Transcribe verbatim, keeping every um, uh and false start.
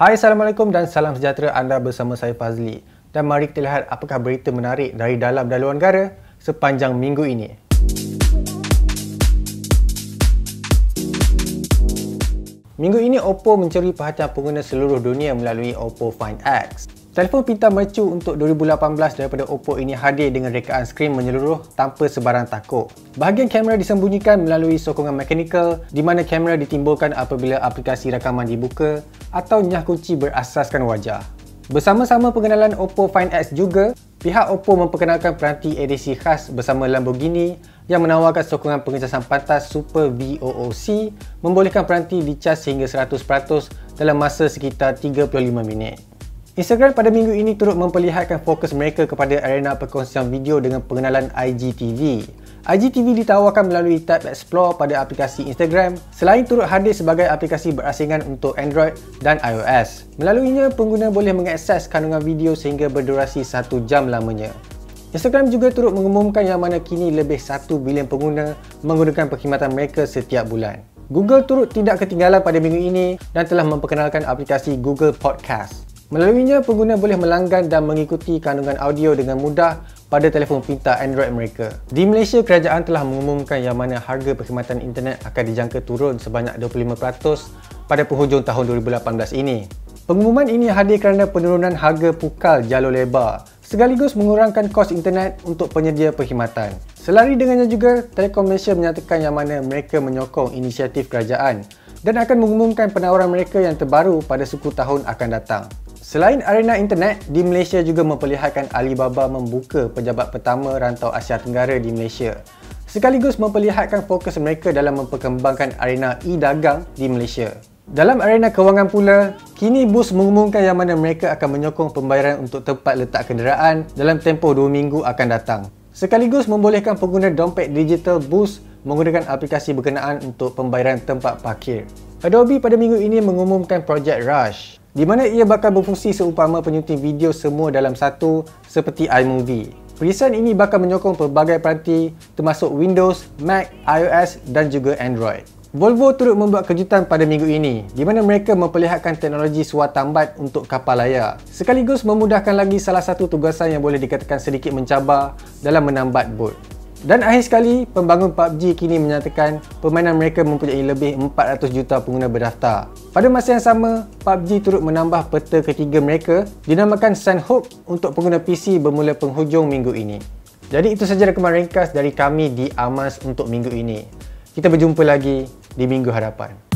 Hai, Assalamualaikum dan salam sejahtera. Anda bersama saya Fazli. Dan mari kita lihat apakah berita menarik dari dalam dan luar negara sepanjang minggu ini. Minggu ini Oppo mencuri perhatian pengguna seluruh dunia melalui Oppo Find X. Telefon pintar mercu untuk dua ribu lapan belas daripada Oppo ini hadir dengan rekaan skrin menyeluruh tanpa sebarang takuk. Bahagian kamera disembunyikan melalui sokongan mekanikal di mana kamera ditimbulkan apabila aplikasi rakaman dibuka atau nyah kunci berasaskan wajah. Bersama-sama pengenalan Oppo Find X juga, pihak Oppo memperkenalkan peranti edisi khas bersama Lamborghini yang menawarkan sokongan pengecasan pantas Super V O O C, membolehkan peranti dicas hingga seratus peratus dalam masa sekitar tiga puluh lima minit. Instagram pada minggu ini turut memperlihatkan fokus mereka kepada arena perkongsian video dengan pengenalan I G T V. I G T V ditawarkan melalui tab Explore pada aplikasi Instagram, selain turut hadir sebagai aplikasi berasingan untuk Android dan iOS. Melaluinya, pengguna boleh mengakses kandungan video sehingga berdurasi satu jam lamanya. Instagram juga turut mengumumkan yang mana kini lebih satu bilion pengguna menggunakan perkhidmatan mereka setiap bulan. Google turut tidak ketinggalan pada minggu ini dan telah memperkenalkan aplikasi Google Podcast. Melaluinya, pengguna boleh melanggan dan mengikuti kandungan audio dengan mudah pada telefon pintar Android mereka. Di Malaysia, kerajaan telah mengumumkan yang mana harga perkhidmatan internet akan dijangka turun sebanyak dua puluh lima peratus pada penghujung tahun dua ribu lapan belas ini. Pengumuman ini hadir kerana penurunan harga pukal jalur lebar sekaligus mengurangkan kos internet untuk penyedia perkhidmatan. Selari dengannya juga, Telekom Malaysia menyatakan yang mana mereka menyokong inisiatif kerajaan dan akan mengumumkan penawaran mereka yang terbaru pada suku tahun akan datang. Selain arena internet, di Malaysia juga memperlihatkan Alibaba membuka pejabat pertama rantau Asia Tenggara di Malaysia, sekaligus memperlihatkan fokus mereka dalam memperkembangkan arena e-dagang di Malaysia. Dalam arena kewangan pula, kini Boost mengumumkan yang mana mereka akan menyokong pembayaran untuk tempat letak kenderaan dalam tempoh dua minggu akan datang, sekaligus membolehkan pengguna dompet digital Boost menggunakan aplikasi berkenaan untuk pembayaran tempat parkir. Adobe pada minggu ini mengumumkan projek Rush, di mana ia bakal berfungsi seumpama penyunting video semua dalam satu seperti iMovie. Perisian ini bakal menyokong pelbagai peranti termasuk Windows, Mac, iOS dan juga Android. Volvo turut membuat kejutan pada minggu ini di mana mereka memperlihatkan teknologi suar tambat untuk kapal layar, sekaligus memudahkan lagi salah satu tugasan yang boleh dikatakan sedikit mencabar dalam menambat bot. Dan akhir sekali, pembangun P U B G kini menyatakan permainan mereka mempunyai lebih empat ratus juta pengguna berdaftar. Pada masa yang sama, P U B G turut menambah peta ketiga mereka dinamakan Sanhok untuk pengguna P C bermula penghujung minggu ini. Jadi itu sahaja rekaman ringkas dari kami di Amanz untuk minggu ini. Kita berjumpa lagi di minggu hadapan.